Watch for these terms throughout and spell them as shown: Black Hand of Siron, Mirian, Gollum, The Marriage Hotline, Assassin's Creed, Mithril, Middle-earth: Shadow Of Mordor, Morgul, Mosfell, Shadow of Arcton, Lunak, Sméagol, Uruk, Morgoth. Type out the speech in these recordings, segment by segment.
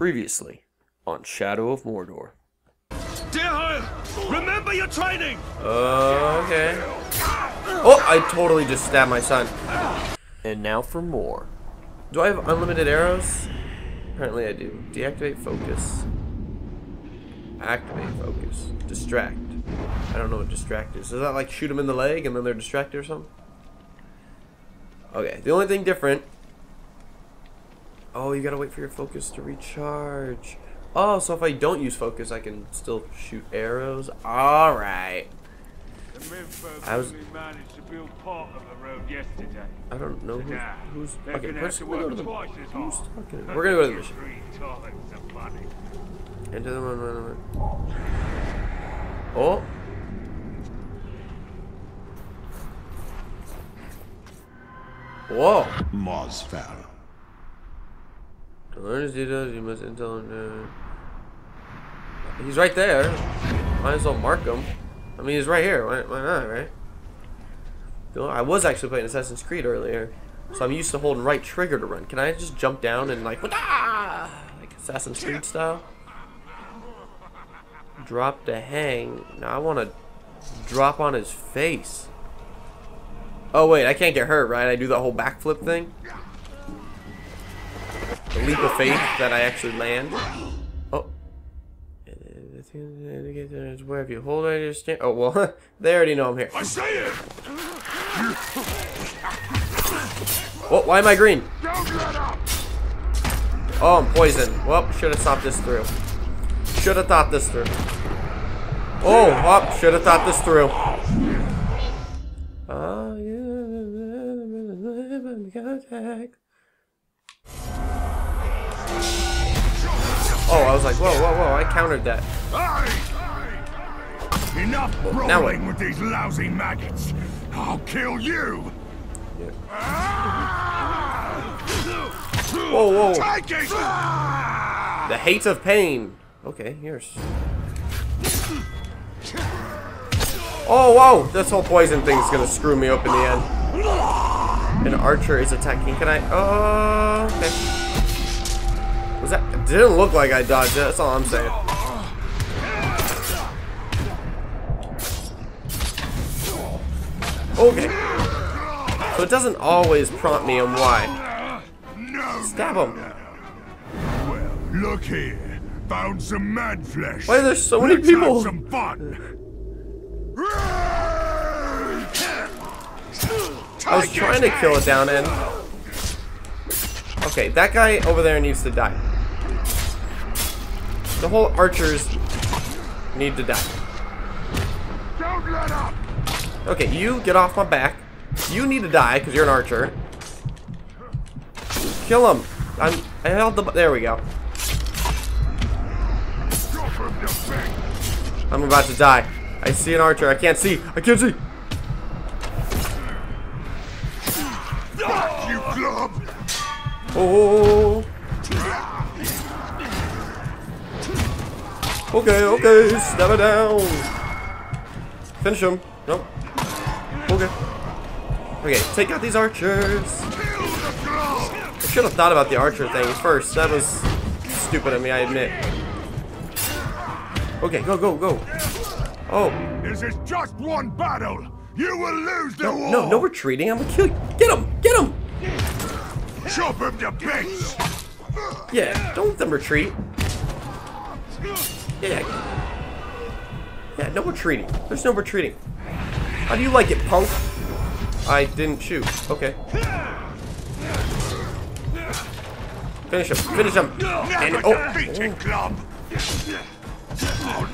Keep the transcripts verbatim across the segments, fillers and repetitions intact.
Previously on Shadow of Mordor. Dear, remember your training. Uh, okay. Oh, I totally just stabbed my son. And now for more. Do I have unlimited arrows? Apparently I do. Deactivate focus. Activate focus. Distract. I don't know what distract is. Is that like shoot them in the leg and then they're distracted or something? Okay. The only thing different. Oh, you gotta wait for your focus to recharge. Oh, so if I don't use focus, I can still shoot arrows. All right. I was. Managed to build part of the road yesterday. I don't know who's. who's okay, first to go to the. Who's talking? We're gonna go to the mission. Enter the one. Oh. Whoa. Mosfell. To learn his details, you must intel him. He's right there. Might as well mark him. I mean, he's right here. Why, why not, right? I was actually playing Assassin's Creed earlier, so I'm used to holding right trigger to run. Can I just jump down and like, like Assassin's Creed style? Drop to hang. Now I want to drop on his face. Oh wait, I can't get hurt, right? I do the whole backflip thing. The leap of faith that I actually land. Oh. Where have you hold I understand? Oh well, they already know I'm here. I say it. Oh, why am I green? Oh, I'm poisoned. Well, should have thought this through. Should have thought this through. Oh, oh should have thought this through. Oh yeah. Oh, I was like, whoa, whoa, whoa! I countered that. Enough rolling with these lousy maggots. I'll kill you. Yeah. Whoa, whoa! Take it. The hate of pain. Okay, here's. Oh, whoa! This whole poison thing's gonna screw me up in the end. An archer is attacking. Can I? Oh, okay. Was that? It didn't look like I dodged it. That's all I'm saying. Okay. So it doesn't always prompt me on why. Stab him. Well, look here. Found some mad flesh. Why are there so many people? Some fun. I was trying to kill it down in. Okay, that guy over there needs to die. The whole archers need to die. Okay, you get off my back. You need to die because you're an archer. Kill him. I'm. I held the. There we go. I'm about to die. I see an archer. I can't see. I can't see. Back you club. Oh. Okay, okay, stab it down. Finish him. Nope. Okay. Okay, take out these archers. I should have thought about the archer thing first. That was stupid of me, I admit. Okay, go, go, go. Oh. This is just one battle. You will lose the war. No, no retreating. I'm gonna kill you. Get him, get him. Chop him to bits. Yeah, don't let them retreat. Yeah, yeah, no retreating. There's no retreating. How do you like it, punk? I didn't shoot. Okay. Finish him. Finish him. And, oh, oh.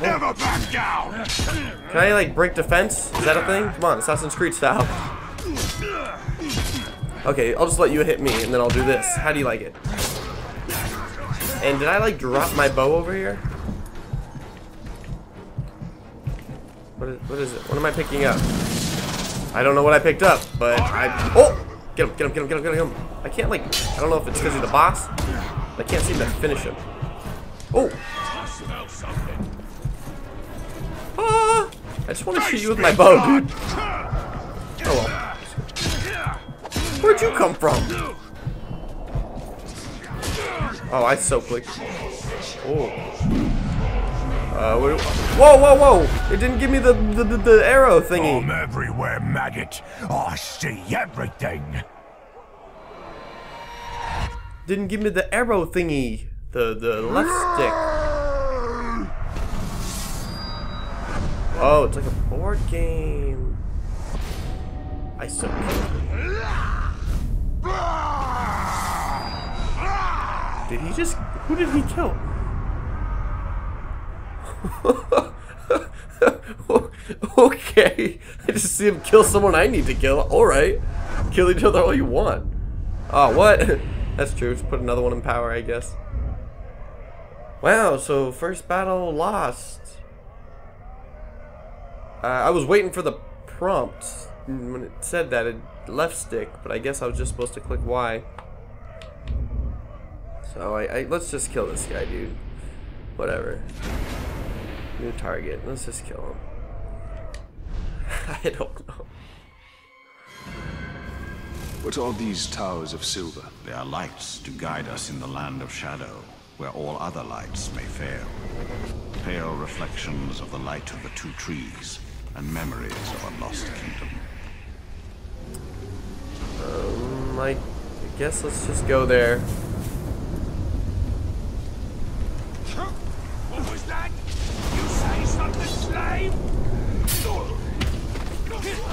Never back down. Can I like break defense? Is that a thing? Come on, Assassin's Creed style. Okay, I'll just let you hit me, and then I'll do this. How do you like it? And did I like drop my bow over here? What is, what is it? What am I picking up? I don't know what I picked up, but I... Oh! Get him, get him, get him, get him, get him. I can't, like... I don't know if it's because he's the boss. I can't seem to finish him. Oh! Ah! I just want to shoot you with my bow, dude. Oh well. Where'd you come from? Oh, I so clicked. Oh. Uh, what, whoa, whoa, whoa! It didn't give me the, the, the, the arrow thingy. I'm everywhere, maggot. I see everything. Didn't give me the arrow thingy. The, the left stick. Oh, it's like a board game. I suck. Did he just... Who did he kill? Okay. I just see him kill someone I need to kill. Alright. Kill each other all you want. Oh, what? That's true. Just put another one in power, I guess. Wow, so first battle lost. Uh, I was waiting for the prompt. When it said that, it left stick, but I guess I was just supposed to click Y. So I, I let's just kill this guy, dude. Whatever. New target. Let's just kill him. I don't know. What are these towers of silver? They are lights to guide us in the land of shadow, where all other lights may fail. Pale reflections of the light of the two trees and memories of a lost kingdom. Um, I guess let's just go there. What was that? You say something, slave?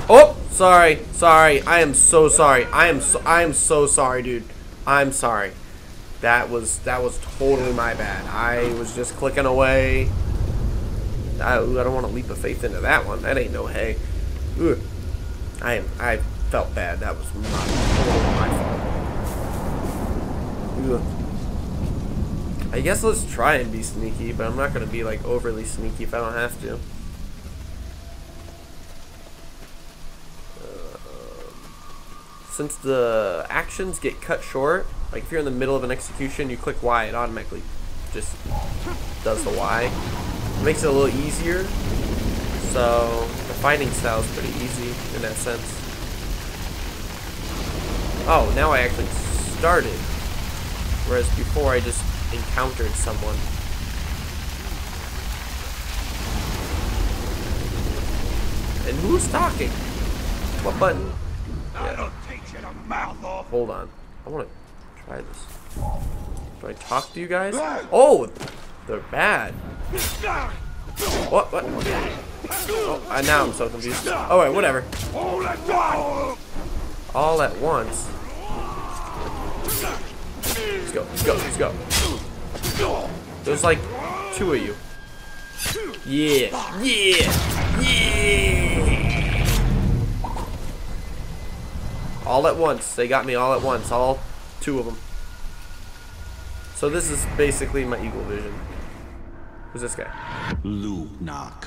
Oh, sorry, sorry. I am so sorry. I am so, I am so sorry, dude. I'm sorry. That was that was totally my bad. I was just clicking away. I, I don't want to leap of faith into that one. That ain't no hay. Ugh. I am. I felt bad. That was not totally my fault. Ugh. I guess let's try and be sneaky, but I'm not going to be like overly sneaky if I don't have to. Um, since the actions get cut short, like if you're in the middle of an execution, you click Y, it automatically just does the Y. It makes it a little easier, so the fighting style is pretty easy in that sense. Oh, now I actually started, whereas before I just encountered someone. And who's talking? What button? Yeah. Hold on. I want to try this. Do I talk to you guys? Oh! They're bad. What? What? Oh, I, now I'm so confused. Alright, whatever. All at once. Let's go, let's go, let's go. There's like two of you. Yeah, yeah, yeah. All at once. They got me all at once. All two of them. So this is basically my eagle vision. Who's this guy? Lunak.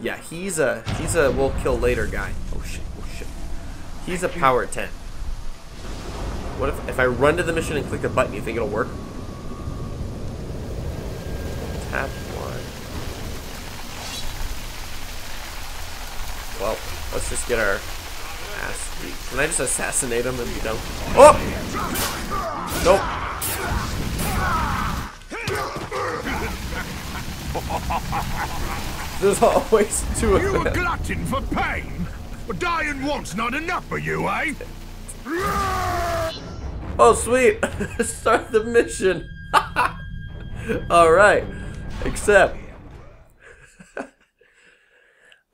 Yeah, he's a, he's a we'll kill later guy. Oh shit, oh shit. He's a power ten. What if, if I run to the mission and click the button, you think it'll work? Tap one. Well, let's just get our ass beat. Can I just assassinate him and be done? Oh! Nope. There's always two of them. You a glutton for pain? But dying once not enough for you, eh? Oh, sweet. Start the mission. All right. Except.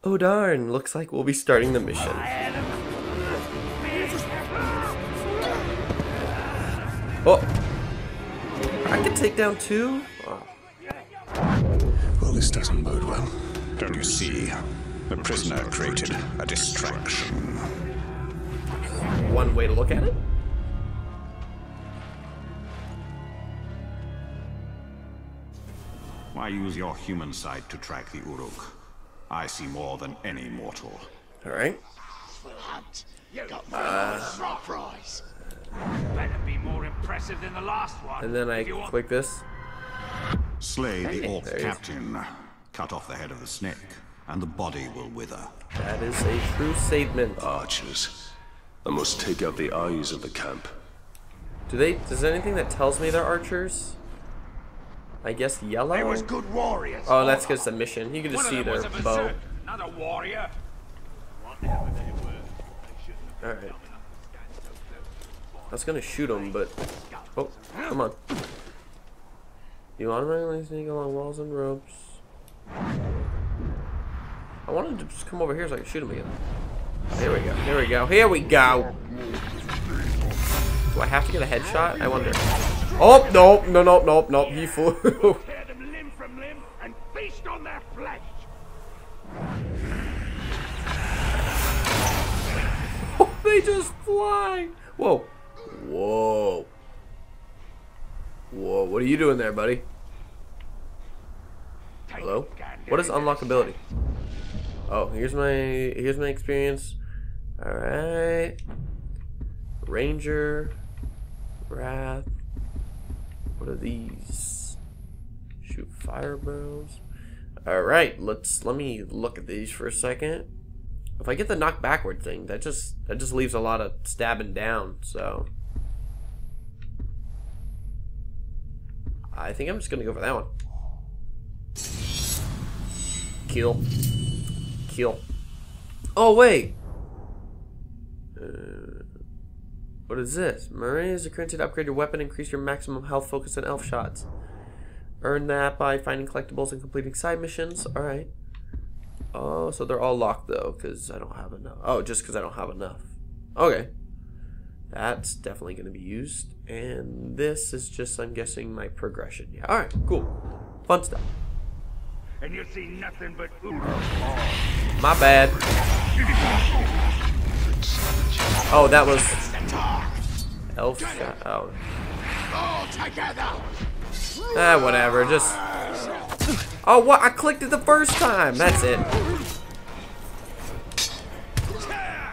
Oh, darn. Looks like we'll be starting the mission. Oh. I can take down two? Oh. Well, this doesn't bode well. Don't you see? The prisoner created a distraction. One way to look at it? Why use your human sight to track the Uruk? I see more than any mortal. All right. Uh, Better be more impressive than the last one. And then I click this. Slay the orc captain. Cut off the head of the snake, and the body will wither. That is a true statement. Archers, I must take out the eyes of the camp. Do they? Does there anything that tells me they're archers? I guess yellow. They was good warriors. Oh, that's because the mission. You can just see their bow. Another warrior. Whatever they were, they all right. I was gonna shoot him, but oh, come on. You automatically sneak along walls and ropes. I wanted to just come over here so I can shoot him again. Here we go. Here we go. Here we go. Do I have to get a headshot? I wonder. Oh, no, no, no, no, no. He flew. We'll tear them limb from limb and feast on their flesh. Oh, they just fly. Whoa. Whoa. Whoa, what are you doing there, buddy? Hello? What is unlockability? Oh, here's my here's my experience. Alright. Ranger. Wrath. What are these? Shoot fire barrels. Alright, let's let me look at these for a second. If I get the knock backward thing, that just that just leaves a lot of stabbing down, so I think I'm just gonna go for that one. Kill. Kill. Oh, wait! Uh, what is this? Mirian is a currency to upgrade your weapon, increase your maximum health, focus on elf shots. Earn that by finding collectibles and completing side missions. Alright. Oh, so they're all locked, though, because I don't have enough. Oh, just because I don't have enough. Okay. That's definitely going to be used. And this is just, I'm guessing, my progression. Yeah. Alright, cool. Fun stuff. And you'll see nothing but my bad. Oh, that was elf. Oh. Ah, whatever. Just. Oh, what? I clicked it the first time. That's it.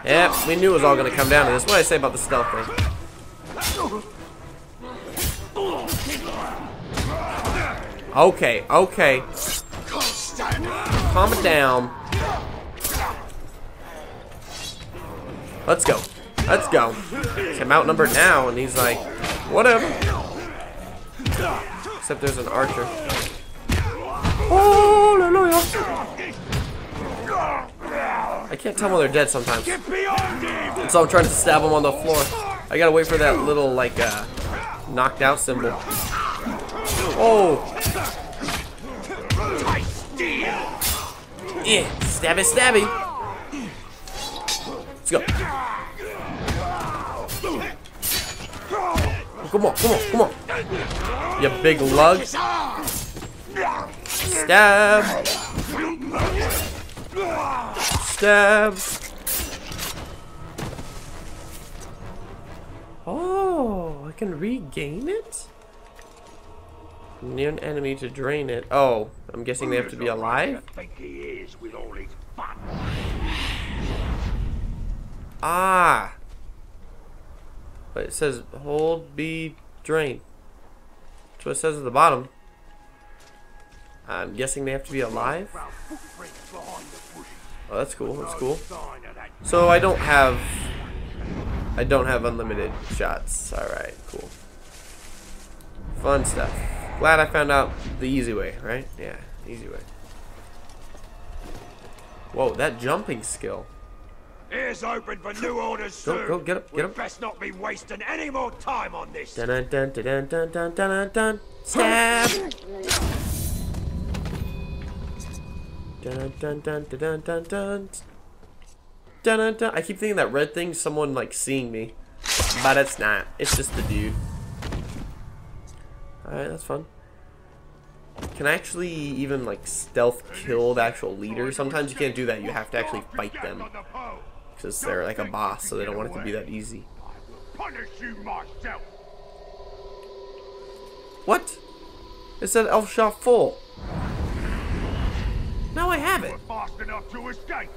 Yep, we knew it was all gonna come down to this. What did I say about the stealth thing? Okay. Okay. Calm it down. Let's go. Let's go. I'm outnumbered now, and he's like, whatever. Except there's an archer. Oh, hallelujah. I can't tell when they're dead sometimes. And so I'm trying to stab them on the floor. I gotta wait for that little, like, uh, knocked out symbol. Oh. Yeah, stabby, stabby. Let's go. Come on, come on, come on. You big lug. Stab. Stab. Oh, I can regain it? Near an enemy to drain it. Oh, I'm guessing they have to be alive? Ah! But it says hold B drain. That's what it says at the bottom. I'm guessing they have to be alive? Oh, that's cool, that's cool. So I don't have... I don't have unlimited shots. Alright, cool. Fun stuff. Glad I found out the easy way, right? Yeah, easy way. Whoa, that jumping skill. Ears open for new orders soon. Go, go, get up, get up. Best not be wasting any more time on this. Dun dun dun dun dun dun dun dun. Stab. Dun dun dun dun dun dun dun dun. I keep thinking that red thing, someone like seeing me, but it's not. It's just the dude. Alright, that's fun. Can I actually even, like, stealth kill the actual leader? Sometimes you can't do that. You have to actually fight them. Because they're like a boss, so they don't want it to be that easy. What? It said elf shot full. No, I haven't.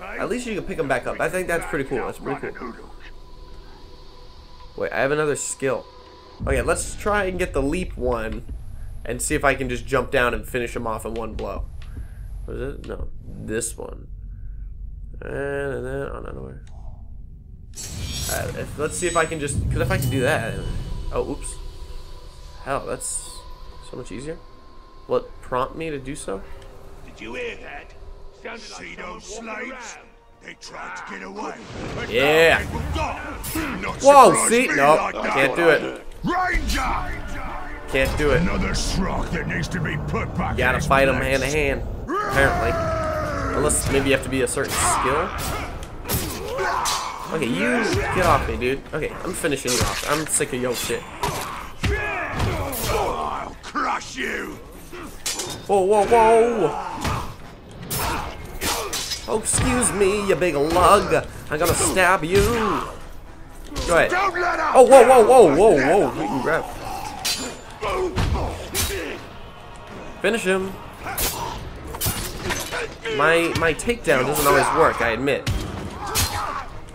At least you can pick them back up. I think that's pretty cool. That's pretty cool. Wait, I have another skill. Okay, let's try and get the leap one and see if I can just jump down and finish him off in one blow. What is it? No, this one. And then on another. Alright, let's see if I can just. Because if I can do that. Oh, oops. Hell, that's so much easier. Will it prompt me to do so? Did you hear that? Sounded like See those slaves? They tried to get away. But yeah. Now they will die. Not Whoa, see? No, like can't do it. Ranger! Can't do it. Another shrug that needs to be put back. You gotta fight them hand to hand, apparently. Unless maybe you have to be a certain skill. Okay, you get off me, dude. Okay, I'm finishing you off. I'm sick of your shit. I'll crush you. Whoa, whoa, whoa! Oh, excuse me, you big lug. I'm gonna stab you. Go ahead. Oh, whoa, whoa, whoa, whoa, whoa! You can grab. Finish him. My my takedown doesn't always work, I admit.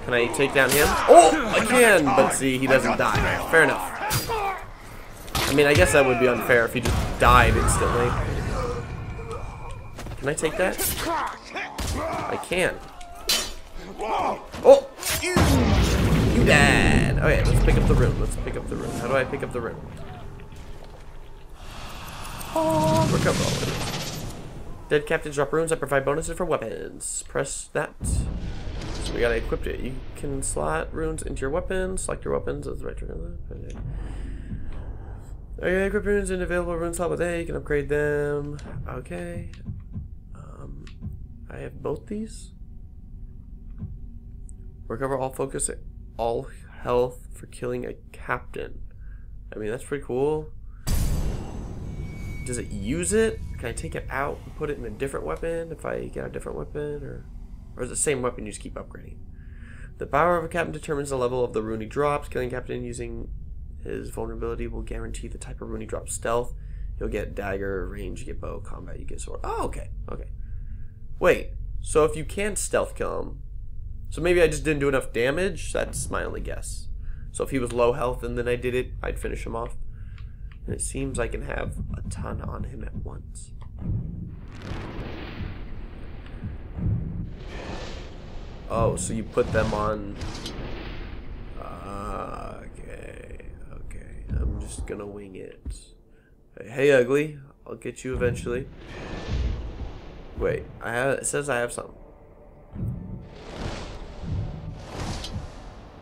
Can I take down him? Oh, I can, but see, he doesn't die. Fair enough. I mean, I guess that would be unfair if he just died instantly. Can I take that? I can. Oh, you dad. Okay, let's pick up the room. Let's pick up the room. How do I pick up the room? Oh, recover all of it. Dead captains drop rooms that provide bonuses for weapons. Press that. So we gotta equip it. You can slot runes into your weapons. Select your weapons. That's right. Okay, equip runes in available rune slot with A. You can upgrade them. Okay. Um, I have both these. Recover all focus, all health for killing a captain. I mean, that's pretty cool. Does it use it? Can I take it out and put it in a different weapon if I get a different weapon, or? Or is the same weapon you just keep upgrading? The power of a captain determines the level of the rune he drops. Killing a captain using his vulnerability will guarantee the type of rune he drops. Stealth, you'll get dagger. Range, you get bow. Combat, you get sword. Oh, okay, okay. Wait, so if you can stealth kill him, so maybe I just didn't do enough damage? That's my only guess. So if he was low health and then I did it, I'd finish him off. And it seems I can have a ton on him at once. Oh, so you put them on. Uh, okay, okay. I'm just gonna wing it. Hey, ugly. I'll get you eventually. Wait, I have. It says I have something.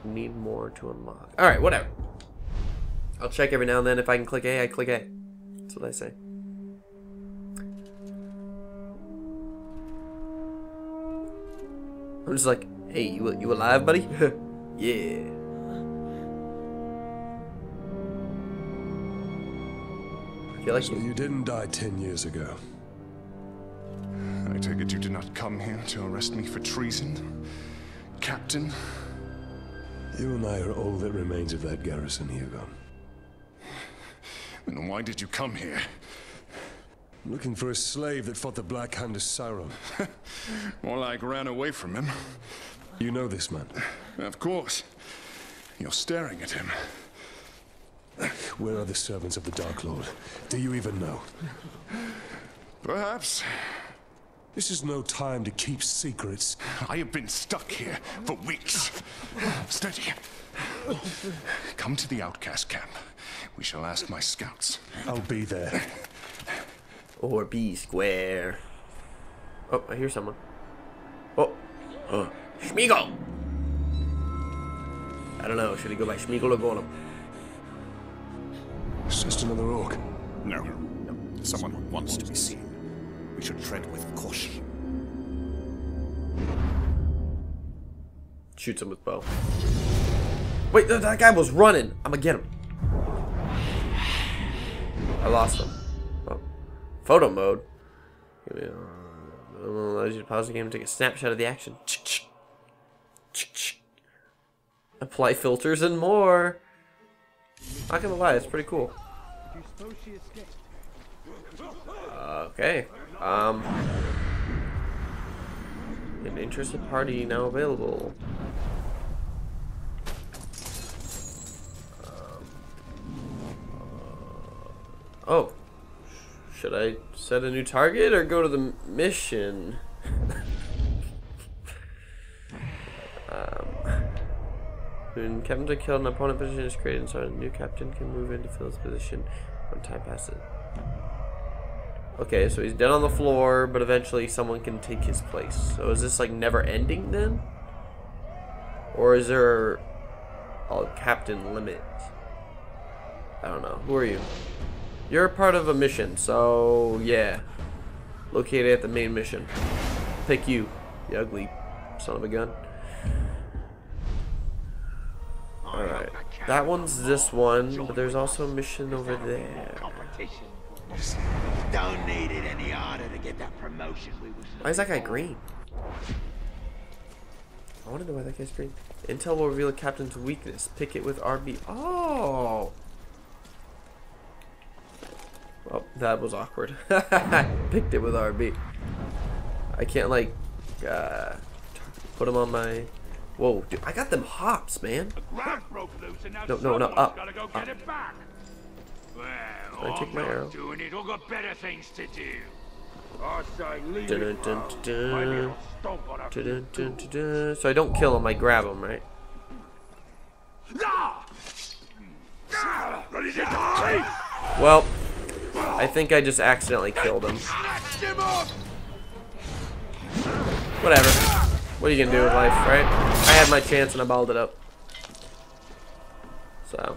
Need more to unlock. All right, whatever. I'll check every now and then if I can click A. I click A. That's what I say. I'm just like, hey, you you alive, buddy? Yeah. I feel like so you... you didn't die ten years ago. I take it you did not come here to arrest me for treason, Captain. You and I are all that remains of that garrison, Hugo. Then why did you come here? Looking for a slave that fought the Black Hand of Siron. More like ran away from him. You know this man? Of course. You're staring at him. Where are the servants of the Dark Lord? Do you even know? Perhaps. This is no time to keep secrets. I have been stuck here for weeks. Steady. Come to the outcast camp. We shall ask my scouts. I'll be there. Or B square. Oh, I hear someone. Oh, oh. Sméagol! I don't know, should he go by Sméagol or Gollum? It's just another orc. No. no. Someone wants to be seen. We should tread with caution. Shoots him with bow. Wait, no, that guy was running. I'm gonna get him. I lost him. Photo mode. It allows you to pause the game and take a snapshot of the action. Apply filters and more. Not gonna lie, it's pretty cool. Okay. Um. An interested party now available. Um, uh, oh. Should I set a new target or go to the mission? um, Boon. Captain to kill an opponent position is created and so a new captain can move in to fill his position when time passes. Okay, so he's dead on the floor, but eventually someone can take his place. So is this like never ending then? Or is there a captain limit? I don't know. Who are you? You're part of a mission, so yeah. Located at the main mission. Pick you, you ugly son of a gun. Alright. That one's this one, but there's also a mission over there. Don't need it any harder to get that promotion. Why is that guy green? I want to know why that guy's green. Intel will reveal a captain's weakness. Pick it with R B. Oh! Well, that was awkward. Picked it with R B. I can't, like, uh, put him on my... Whoa, dude, I got them hops, man. No, no, no, up. Go get it back. Well, I take my arrow. Doing it, all got better things to do. I say leave it alone. So I don't kill him, I grab him, right? Well, I think I just accidentally killed him. Whatever. What are you gonna do with life, right? I had my chance and I balled it up. So.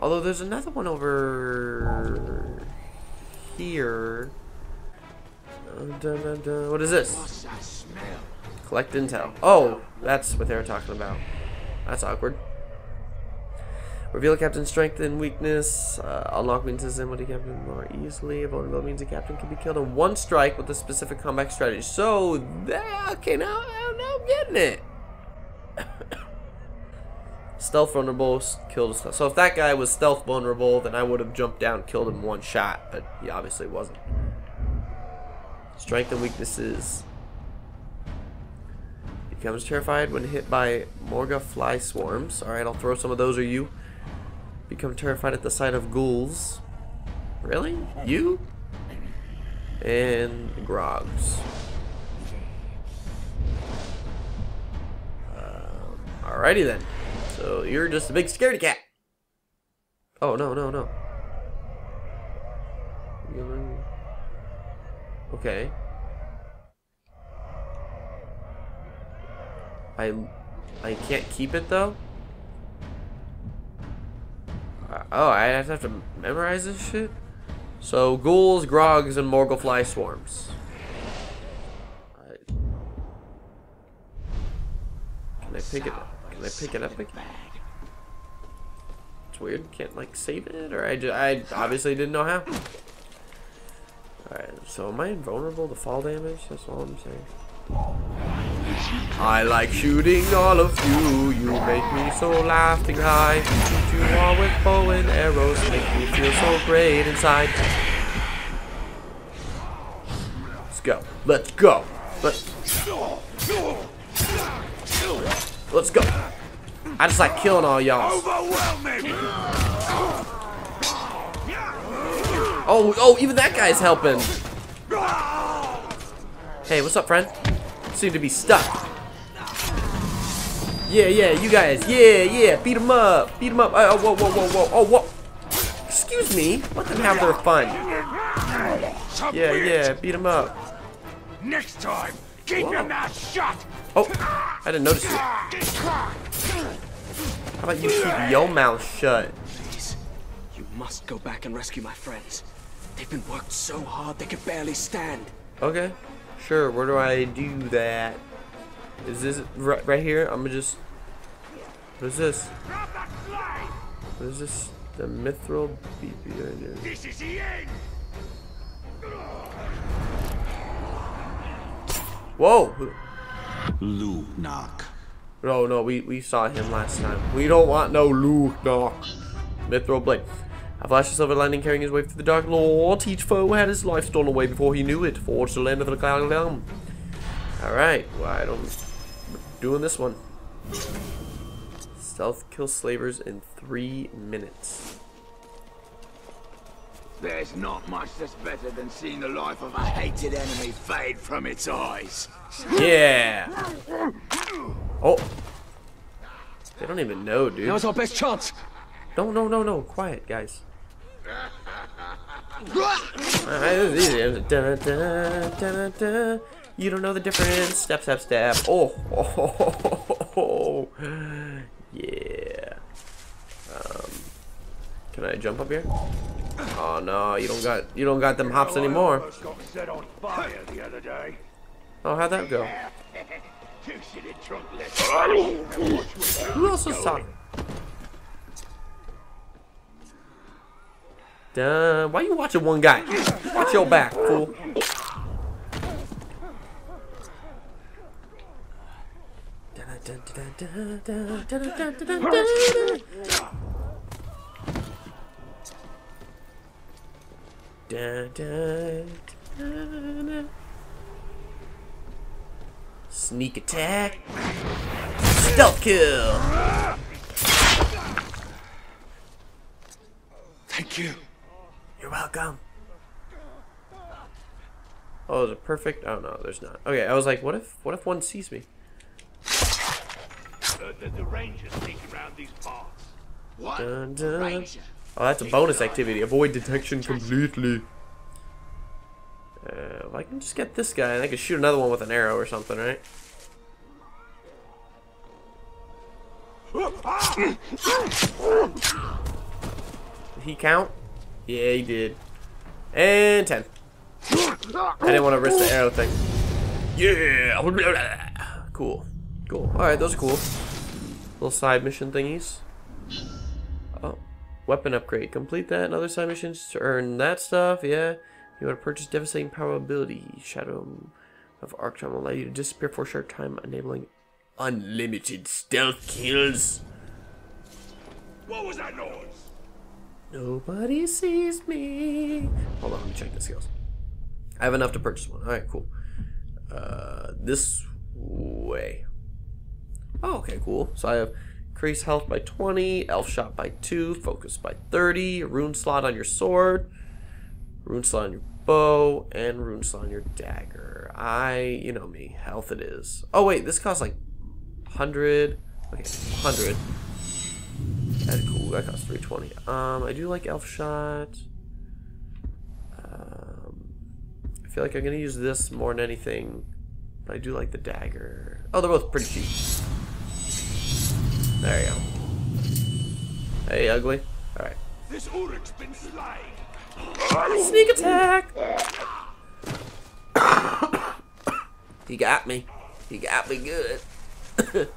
Although there's another one over here. Dun, dun, dun. What is this? Collect intel. Oh, that's what they were talking about. That's awkward. Reveal captain's strength and weakness. Uh, unlock weaknesses and what the captain more easily. Vulnerability means a captain can be killed in one strike with a specific combat strategy. So, that, okay, now, now I'm getting it. Stealth vulnerable, killed a stealth. So if that guy was stealth vulnerable, then I would have jumped down, killed him one shot, but he obviously wasn't. Strength and weaknesses. Becomes terrified when hit by Morgoth fly swarms. Alright, I'll throw some of those at you. Become terrified at the sight of ghouls. Really? You? And grogs. Um, alrighty then. So you're just a big scaredy cat. Oh, no, no, no. Okay. I I can't keep it though? Uh, oh, I have to memorize this shit? So ghouls, grogs, and Morgul fly swarms. Right. Can I pick it up? Can I pick it up again? It's weird. Can't like save it, or I just, I obviously didn't know how. All right. So am I invulnerable to fall damage? That's all I'm saying. I like shooting all of you. You make me so laughing high. You all with bow and arrows make me feel so great inside. Let's go. Let's go. Let's. Let's go. I just like killing all y'all. Oh, oh, even that guy's helping. Hey, what's up, friend? Seem to be stuck. Yeah, yeah, you guys. Yeah, yeah. Beat him up. Beat him up. Oh, whoa, whoa, whoa, whoa. Oh, whoa. Excuse me. Let them have their fun. Yeah, yeah. Beat him up. Next time. Keep Whoa. your mouth shut! Oh, I didn't notice you. How about you keep your mouth shut? Please, you must go back and rescue my friends. They've been worked so hard they can barely stand. Okay, sure. Where do I do that? Is this right, right here? I'm just. What is this? What is this? The Mithril B P. This is the end. Whoa! Luke-knock. No, no, we, we saw him last time. We don't want no Luke-knock. Mithril blade. I flashed a silver lightning carrying his way through the dark lord. Each foe had his life stolen away before he knew it. Forged the land of the cloud realm. Alright, well, I don't... We're doing this one. Stealth kills slavers in three minutes. There's not much that's better than seeing the life of a hated enemy fade from its eyes. Yeah. Oh. They don't even know, dude. That was our best chance. No, no, no, no. Quiet, guys. Alright, this is easy. Da, da, da, da. You don't know the difference. Step, step, step. Oh, oh, oh, oh, oh, oh. Yeah. Um, can I jump up here? Oh no, you don't got you don't got them hops anymore. Oh, how'd that go? Who else was talking? Duh, why you watching one guy? Watch your back, fool. Da, da, da, da. Sneak attack, stealth kill. Thank you. You're welcome. Oh, is it perfect? Oh no, there's not. Okay, I was like, what if, what if one sees me? Uh, the, the rangers sneak around these parts. What? Da, da. Ranger. Oh, that's a bonus activity. Avoid detection completely. Uh, well, I can just get this guy and I can shoot another one with an arrow or something, right? Did he count? Yeah, he did. And ten. I didn't want to risk the arrow thing. Yeah! Cool. Cool. Alright, those are cool. Little side mission thingies. Oh. Weapon upgrade. Complete that and other side missions to earn that stuff. Yeah. You want to purchase devastating power ability. Shadow of Arcton will allow you to disappear for a short time, enabling unlimited stealth kills. What was that noise? Nobody sees me. Hold on, let me check the skills. I have enough to purchase one. Alright, cool. Uh, this way. Oh, okay, cool. So I have increase health by twenty, elf shot by two, focus by thirty, rune slot on your sword, rune slot on your bow, and rune slot on your dagger. I, you know me, health it is. Oh wait, this costs like one hundred. Okay, one hundred. That's cool. That costs three twenty. Um, I do like elf shot. Um, I feel like I'm gonna use this more than anything, but I do like the dagger. Oh, they're both pretty cheap. There you go. Hey, ugly. All right. This Ulrich's been slide. Sneak attack. He got me. He got me good.